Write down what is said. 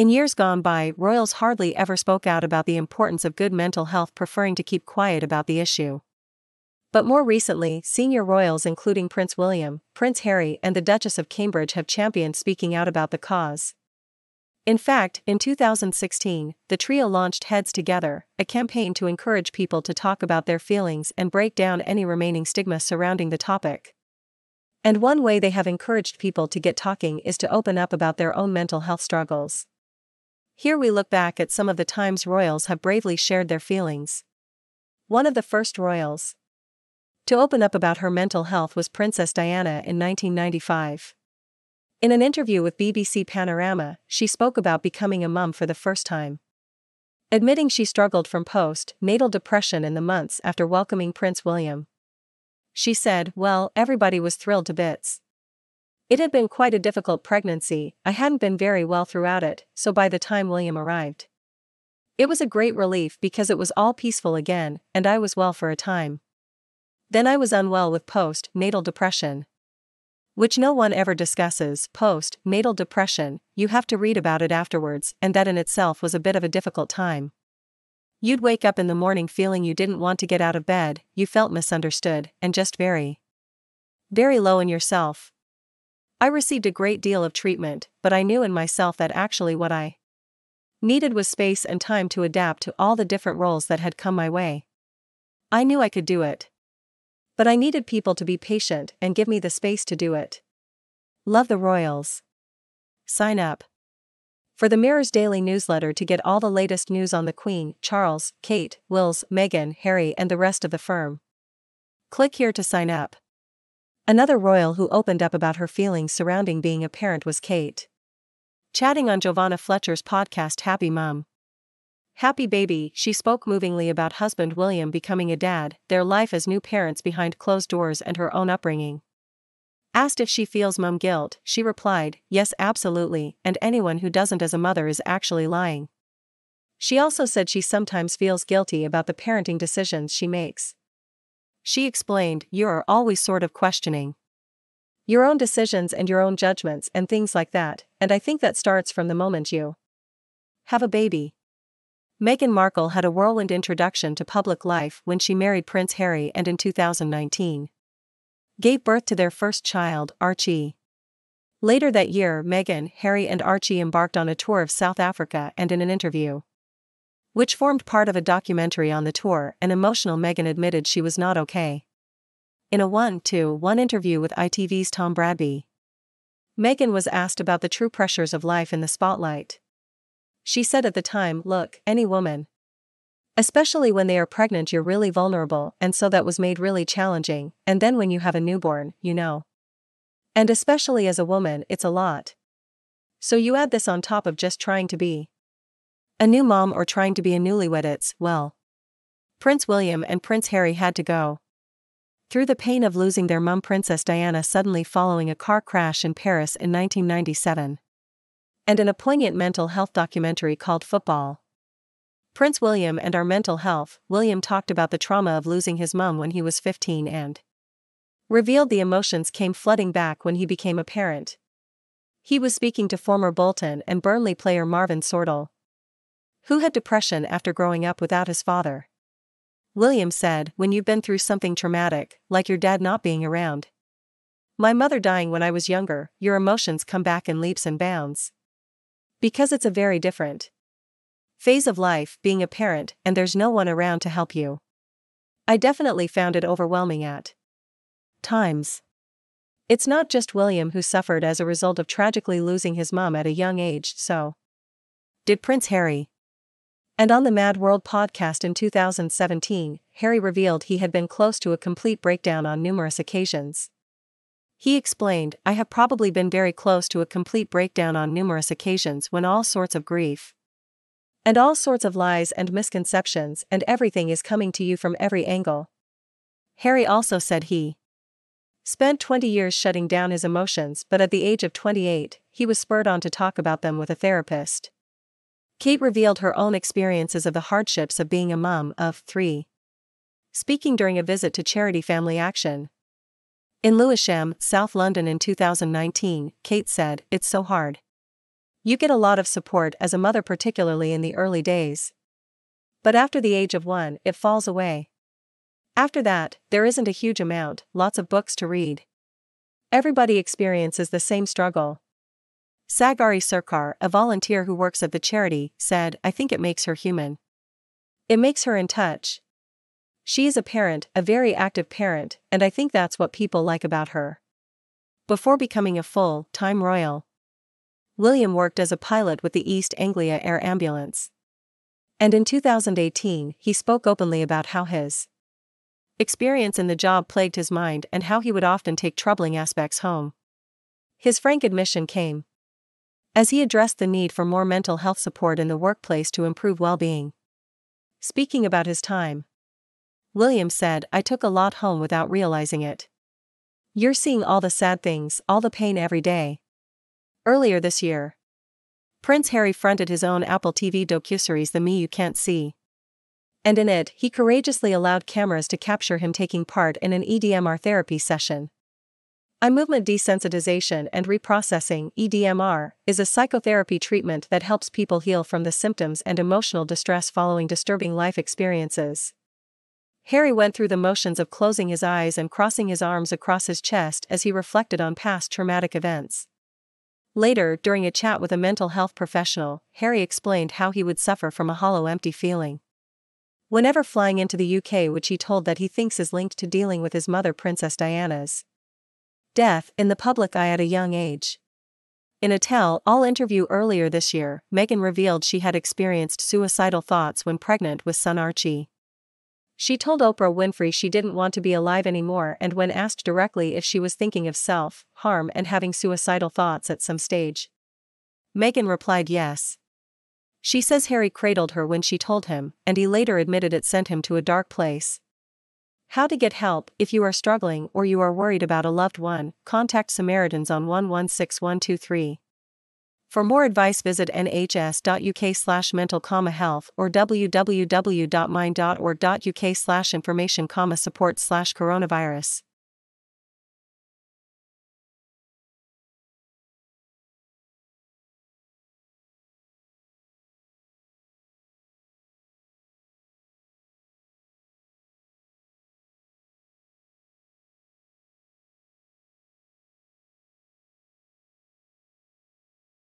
In years gone by, royals hardly ever spoke out about the importance of good mental health, preferring to keep quiet about the issue. But more recently, senior royals including Prince William, Prince Harry and the Duchess of Cambridge have championed speaking out about the cause. In fact, in 2016, the trio launched Heads Together, a campaign to encourage people to talk about their feelings and break down any remaining stigma surrounding the topic. And one way they have encouraged people to get talking is to open up about their own mental health struggles. Here we look back at some of the times royals have bravely shared their feelings. One of the first royals to open up about her mental health was Princess Diana in 1995. In an interview with BBC Panorama, she spoke about becoming a mum for the first time, admitting she struggled from post-natal depression in the months after welcoming Prince William. She said, "Well, everybody was thrilled to bits. It had been quite a difficult pregnancy, I hadn't been very well throughout it, so by the time William arrived, it was a great relief because it was all peaceful again, and I was well for a time. Then I was unwell with post-natal depression, which no one ever discusses. Post-natal depression, you have to read about it afterwards, and that in itself was a bit of a difficult time. You'd wake up in the morning feeling you didn't want to get out of bed, you felt misunderstood, and just very, very low in yourself. I received a great deal of treatment, but I knew in myself that actually what I needed was space and time to adapt to all the different roles that had come my way. I knew I could do it, but I needed people to be patient and give me the space to do it." Love the royals. Sign up for the Mirror's daily newsletter to get all the latest news on the Queen, Charles, Kate, Wills, Meghan, Harry and the rest of the firm. Click here to sign up. Another royal who opened up about her feelings surrounding being a parent was Kate, chatting on Giovanna Fletcher's podcast Happy Mum Happy Baby. She spoke movingly about husband William becoming a dad, their life as new parents behind closed doors and her own upbringing. Asked if she feels mum guilt, she replied, "Yes, absolutely, and anyone who doesn't as a mother is actually lying." She also said she sometimes feels guilty about the parenting decisions she makes. She explained, "You are always sort of questioning your own decisions and your own judgments and things like that, and I think that starts from the moment you have a baby." Meghan Markle had a whirlwind introduction to public life when she married Prince Harry and in 2019 gave birth to their first child, Archie. Later that year, Meghan, Harry and Archie embarked on a tour of South Africa, and in an interview, which formed part of a documentary on the tour, an emotional Meghan admitted she was not okay. In a 1-to-1 interview with ITV's Tom Bradby, Meghan was asked about the true pressures of life in the spotlight. She said at the time, "Look, any woman, especially when they are pregnant, you're really vulnerable, and so that was made really challenging, and then when you have a newborn, you know. And especially as a woman, it's a lot. So you add this on top of just trying to be a new mom or trying to be a newlywed, it's, well." Prince William and Prince Harry had to go through the pain of losing their mum Princess Diana suddenly following a car crash in Paris in 1997. And in a poignant mental health documentary called Football, Prince William and Our Mental Health, William talked about the trauma of losing his mum when he was 15 and revealed the emotions came flooding back when he became a parent. He was speaking to former Bolton and Burnley player Marvin Sordell, who had depression after growing up without his father. William said, "When you've been through something traumatic, like your dad not being around, my mother dying when I was younger, your emotions come back in leaps and bounds. Because it's a very different phase of life being a parent, and there's no one around to help you. I definitely found it overwhelming at times." It's not just William who suffered as a result of tragically losing his mum at a young age, so did Prince Harry. And on the Mad World podcast in 2017, Harry revealed he had been close to a complete breakdown on numerous occasions. He explained, "I have probably been very close to a complete breakdown on numerous occasions when all sorts of grief and all sorts of lies and misconceptions and everything is coming to you from every angle." Harry also said he spent 20 years shutting down his emotions, but at the age of 28, he was spurred on to talk about them with a therapist. Kate revealed her own experiences of the hardships of being a mom of 3. Speaking during a visit to charity Family Action in Lewisham, South London in 2019, Kate said, "It's so hard. You get a lot of support as a mother, particularly in the early days. But after the age of one, it falls away. After that, there isn't a huge amount, lots of books to read. Everybody experiences the same struggle. Sagari Sarkar, a volunteer who works at the charity, said, "I think it makes her human. It makes her in touch. She is a parent, a very active parent, and I think that's what people like about her." Before becoming a full-time royal, William worked as a pilot with the East Anglia Air Ambulance. And in 2018, he spoke openly about how his experience in the job plagued his mind and how he would often take troubling aspects home. His frank admission came as he addressed the need for more mental health support in the workplace to improve well-being. Speaking about his time, William said, "I took a lot home without realizing it. You're seeing all the sad things, all the pain every day." Earlier this year, Prince Harry fronted his own Apple TV docuseries The Me You Can't See. And in it, he courageously allowed cameras to capture him taking part in an EMDR therapy session. Eye movement desensitization and reprocessing (EMDR) is a psychotherapy treatment that helps people heal from the symptoms and emotional distress following disturbing life experiences. Harry went through the motions of closing his eyes and crossing his arms across his chest as he reflected on past traumatic events. Later, during a chat with a mental health professional, Harry explained how he would suffer from a hollow, empty feeling whenever flying into the UK, which he told that he thinks is linked to dealing with his mother Princess Diana's death in the public eye at a young age. In a tell-all interview earlier this year, Meghan revealed she had experienced suicidal thoughts when pregnant with son Archie. She told Oprah Winfrey she didn't want to be alive anymore, and when asked directly if she was thinking of self-harm and having suicidal thoughts at some stage, Meghan replied yes. She says Harry cradled her when she told him, and he later admitted it sent him to a dark place. How to get help if you are struggling or you are worried about a loved one, contact Samaritans on 116123. For more advice visit nhs.uk/mental-health or www.mind.org.uk/information-support/coronavirus.